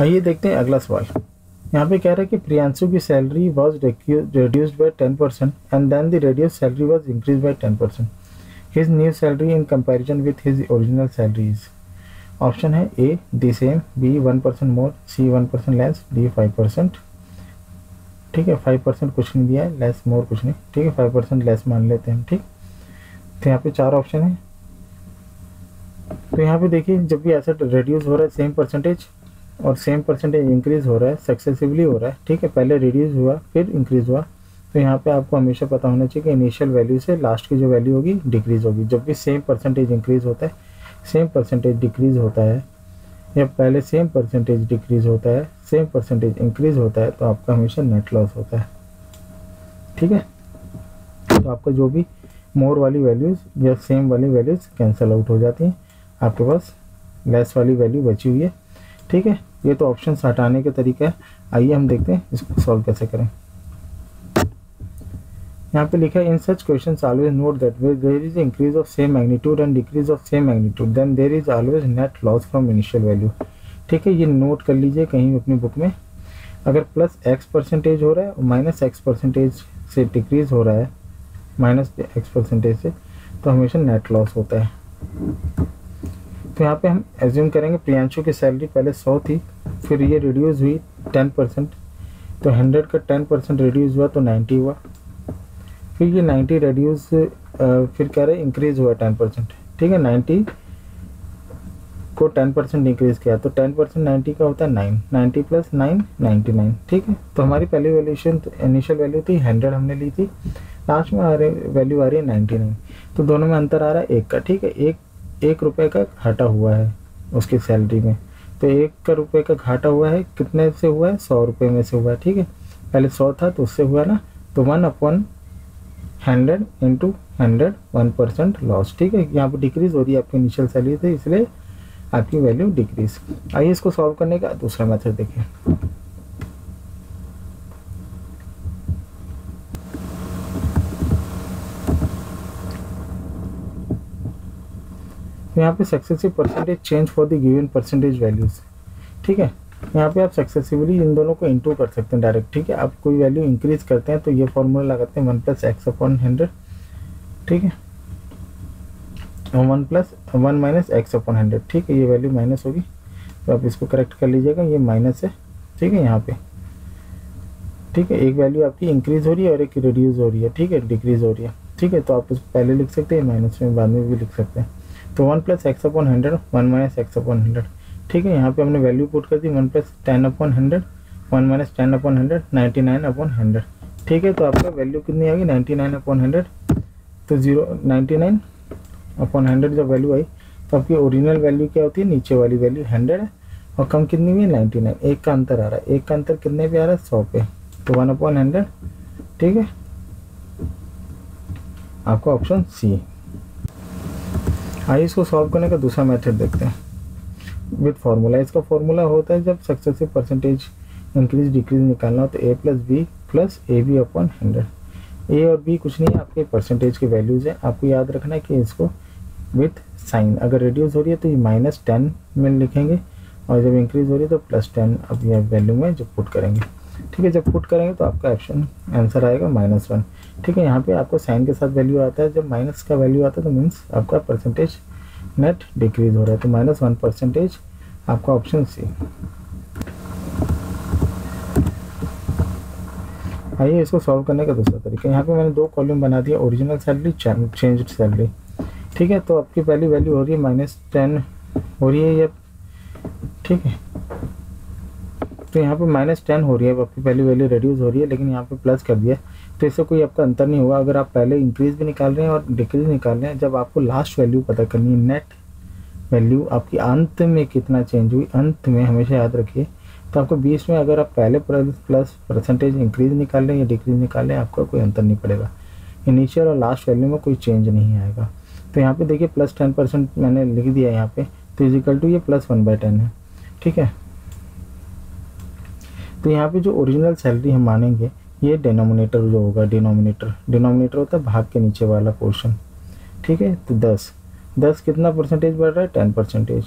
आइए देखते हैं अगला सवाल। यहाँ पे कह रहा है कि प्रियांशु की salary was reduced by 10% and then the radio salary was increase by 10%। His new salary in comparison with his original salaries. Option है A the same, B 1% more, C 1% less, D 5%। ठीक है, 5% कुछ नहीं दिया है, लेस मोर कुछ नहीं, ठीक है 5% लेस मान लेते हैं हम। ठीक, तो यहाँ पे चार ऑप्शन है। तो यहाँ पे देखिए जब भी ऐसा रिड्यूस हो रहा है सेम परसेंटेज और सेम परसेंटेज इंक्रीज हो रहा है, सक्सेसिवली हो रहा है, ठीक है पहले रिड्यूस हुआ फिर इंक्रीज हुआ, तो यहाँ पे आपको हमेशा पता होना चाहिए कि इनिशियल वैल्यू से लास्ट की जो वैल्यू होगी डिक्रीज होगी। जब भी सेम परसेंटेज इंक्रीज होता है सेम परसेंटेज डिक्रीज होता है, या पहले सेम परसेंटेज डिक्रीज होता है सेम परसेंटेज इंक्रीज होता है, तो आपका हमेशा नेट लॉस होता है। ठीक है, तो आपका जो भी मोर वाली वैल्यूज़ या सेम वाली वैल्यूज़ कैंसिल आउट हो जाती हैं, आपके पास लेस वाली वैल्यू बची हुई है। ठीक है, ये तो ऑप्शन हटाने का तरीका है। आइए हम देखते हैं इसको सॉल्व कैसे करें। यहाँ पे लिखा है in such question always note that where there is increase of same magnitude and decrease of same magnitude then there is always net loss from initial value. ठीक है, ये नोट कर लीजिए कहीं अपनी बुक में। अगर +x% हो रहा है और -x% से डिक्रीज हो रहा है, -x% से, तो हमेशा नेट लॉस होता है। तो यहाँ पे हम एज्यूम करेंगे प्रियांशु की सैलरी पहले 100 थी, फिर ये रिड्यूस हुई 10%, तो 100 का 10% रिड्यूस हुआ तो 90 हुआ, फिर ये 90 रिड्यूस, फिर कह रहे इंक्रीज हुआ 10%। ठीक है, 90 को 10% इंक्रीज किया तो 10% 90 का होता है 9, 90 + 9 99। ठीक है, तो हमारी पहली वैल्यूशन इनिशियल वैल्यू थी 100 हमने ली थी, लास्ट में वैल्यू आ रही है 99, तो दोनों में अंतर आ रहा है 1 का। ठीक है, एक रुपये का घाटा हुआ है उसकी सैलरी में, तो 1 रुपये का घाटा हुआ है, कितने से हुआ है 100 रुपये में से हुआ है। ठीक है, पहले 100 था तो उससे हुआ ना, तो 1/100 × 100, 1% लॉस। ठीक है, यहाँ पर डिक्रीज हो रही है आपकी इनिशियल सैलरी से, इसलिए आपकी वैल्यू डिक्रीज। आइए इसको सॉल्व करने का दूसरा मेथड देखिए। यहाँ पे successive percentage change for the given percentage values. ठीक है, यहाँ पे आप सक्सेसिवली इन दोनों को इंटू कर सकते हैं डायरेक्ट। ठीक है, आप कोई वैल्यू इंक्रीज करते हैं तो ये फॉर्मूला लगाते हैं 1 + x/100। ठीक है, और 1 - x/100। ठीक है, ये वैल्यू माइनस होगी तो आप इसको करेक्ट कर लीजिएगा, ये माइनस है। ठीक है, यहाँ पे ठीक है एक वैल्यू आपकी इंक्रीज हो रही है और एक रिड्यूज हो रही है, ठीक है डिक्रीज हो रही है। ठीक है, तो आप इसको पहले लिख सकते हैं माइनस में, बाद में भी लिख सकते हैं। तो 1 + x/100, 1 - x/100। ठीक है, यहाँ पे हमने वैल्यू पुट कर दी 1 + 10/100, 1 - 10/100, 99/100। ठीक है, तो आपका वैल्यू कितनी आएगी 99/100, तो 99/100 जब वैल्यू आई तो आपकी ओरिजिनल वैल्यू क्या होती है, नीचे वाली वैल्यू 100 है और कम कितनी हुई है 99, एक का अंतर आ रहा है। एक का अंतर कितने पे आ रहा है 100 पे, तो 1/100। ठीक है, आपका ऑप्शन सी। आइए इसको सॉल्व करने का दूसरा मेथड देखते हैं विद फार्मूला। इसका फार्मूला होता है जब सक्सेसिव परसेंटेज इंक्रीज डिक्रीज निकालना हो तो a + b + ab/100। ए और बी कुछ नहीं है, आपके परसेंटेज की वैल्यूज़ हैं, आपको याद रखना है कि इसको विथ साइन, अगर रिड्यूस हो रही है तो ये -10 में लिखेंगे और जब इंक्रीज हो रही है तो +10 अब यह वैल्यू में जब पुट करेंगे। ठीक है, जब पुट करेंगे तो आपका ऑप्शन आंसर आएगा -1। ठीक है, यहाँ पे आपको साइन के साथ वैल्यू आता है, जब माइनस का वैल्यू आता है तो मीन्स आपका परसेंटेज नेट डिक्रीज हो रहा है, तो -1% आपका ऑप्शन सी। आइए इसको सॉल्व करने का दूसरा तरीका। यहाँ पे मैंने 2 कॉलम बना दिया, ओरिजिनल सैलरी, चेंज्ड सैलरी। ठीक है, तो आपकी पहली वैल्यू हो रही है -10 हो रही है या, ठीक है तो यहाँ पे -10 हो रही है, आपकी पहली वैल्यू रिड्यूस हो रही है लेकिन यहाँ पे प्लस कर दिया, तो इससे कोई आपका अंतर नहीं हुआ। अगर आप पहले इंक्रीज भी निकाल रहे हैं और डिक्रीज निकाल रहे हैं, जब आपको लास्ट वैल्यू पता करनी है, नेट वैल्यू आपकी अंत में कितना चेंज हुई, अंत में हमेशा याद रखिए। तो आपको बीच में अगर आप पहले प्लस परसेंटेज इंक्रीज निकाल लें या डिक्रीज निकाल लें, आपका कोई अंतर नहीं पड़ेगा, इनिशियल और लास्ट वैल्यू में कोई चेंज नहीं आएगा। तो यहाँ पर देखिए +10% मैंने लिख दिया यहाँ पर, तो इजिकल टू ये +1/10 है। ठीक है, तो यहाँ पे जो ओरिजिनल सैलरी हम मानेंगे, ये डिनोमिनेटर जो होगा, डिनोमिनेटर होता है भाग के नीचे वाला पोर्शन। ठीक है, तो 10 कितना परसेंटेज बढ़ रहा है 10%,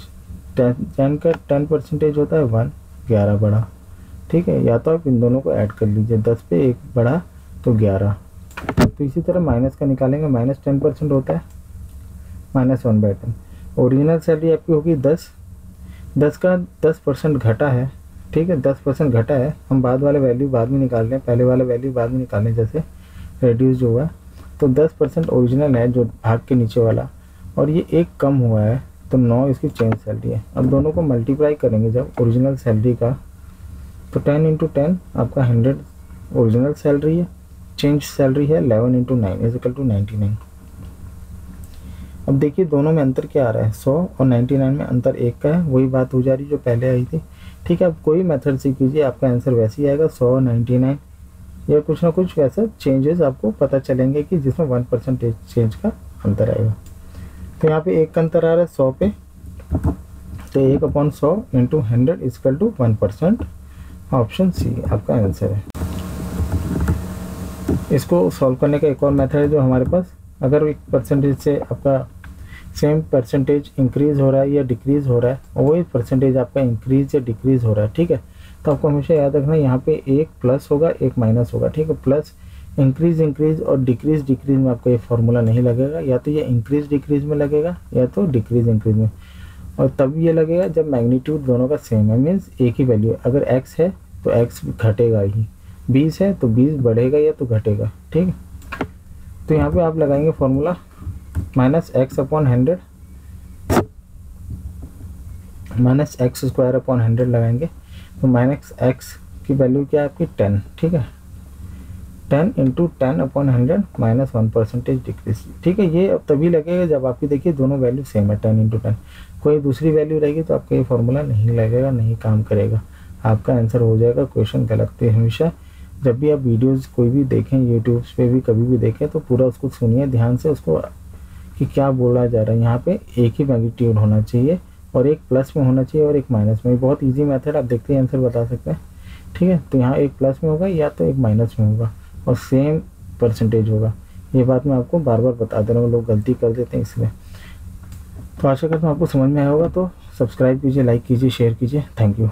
10 का 10% होता है 1, 11 बढ़ा, ठीक है। या तो आप इन दोनों को ऐड कर लीजिए, 10 पे 1 बढ़ा तो 11। तो इसी तरह माइनस का निकालेंगे, माइनस 10% होता है, माइनस 1/10। ओरिजिनल सैलरी आपकी होगी 10, 10 का 10% घटा है, ठीक है, 10% घटा है। हम बाद वाला वैल्यू बाद में निकाल लें, पहले वाला वैल्यू बाद में निकालें, जैसे रेड्यूस हुआ तो 10% ओरिजिनल है जो भाग के नीचे वाला, और ये 1 कम हुआ है तो 9 इसकी चेंज सैलरी है। अब दोनों को मल्टीप्लाई करेंगे जब ओरिजिनल सैलरी का, तो 10 × 10 आपका 100 ओरिजिनल सैलरी है, चेंज सैलरी है 11 × 9 = 99। अब देखिए दोनों में अंतर क्या आ रहा है, 100 और 99 में अंतर 1 का है, वही बात हो जा रही जो पहले आई थी, ठीक है। आप कोई मेथड से कीजिए आपका आंसर वैसे ही आएगा, 100, 99 या कुछ ना कुछ वैसा चेंजेस आपको पता चलेंगे कि जिसमें 1% चेंज का अंतर आएगा। तो यहाँ पे 1 का अंतर आ रहा है 100 पे, तो 1/100 = 1%। ऑप्शन सी आपका आंसर है। इसको सॉल्व करने का एक और मेथड है जो हमारे पास, अगर 1% से आपका सेम परसेंटेज इंक्रीज़ हो रहा है या डिक्रीज़ हो रहा है, और वही परसेंटेज आपका इंक्रीज़ या डिक्रीज़ हो रहा है, ठीक है। तो आपको हमेशा याद रखना है यहाँ पे 1 प्लस होगा 1 माइनस होगा, ठीक है। प्लस इंक्रीज़ इंक्रीज़ और डिक्रीज़ डिक्रीज़ में आपका ये फार्मूला नहीं लगेगा, या तो ये इंक्रीज़ डिक्रीज़ में लगेगा या तो डिक्रीज़ इंक्रीज़ में, और तब ये लगेगा जब मैग्नीट्यूड दोनों का सेम है, मीन्स एक ही वैल्यू है। अगर x है तो x घटेगा ही, 20 है तो 20 बढ़ेगा या तो घटेगा, ठीक है। तो यहाँ पे आप लगाएंगे फार्मूला -x/100 - x²/100 लगाएंगे, तो -x की वैल्यू क्या है आपकी 10, ठीक है। 10 × 10/100 -1% डिक्रीज, ठीक है। ये अब तभी लगेगा जब आपकी देखिए दोनों वैल्यू सेम है 10 × 10, कोई दूसरी वैल्यू रहेगी तो आपका ये फार्मूला नहीं लगेगा, नहीं काम करेगा, आपका आंसर हो जाएगा क्वेश्चन गलत। तो हमेशा जब भी आप वीडियोस कोई भी देखें, यूट्यूब पे भी कभी भी देखें, तो पूरा उसको सुनिए ध्यान से उसको कि क्या बोला जा रहा है। यहाँ पे एक ही मैग्नीट्यूड होना चाहिए और 1 प्लस में होना चाहिए और 1 माइनस में। बहुत ईजी मैथड, आप देखते ही आंसर बता सकते हैं, ठीक है। तो यहाँ 1 प्लस में होगा या तो 1 माइनस में होगा और सेम परसेंटेज होगा। ये बात मैं आपको बार बार बता दे रहा हूँ, लोग गलती कर देते हैं इसलिए। तो आशा करता हूँ आपको समझ में आया होगा। तो सब्सक्राइब कीजिए, लाइक कीजिए, शेयर कीजिए। Thank you.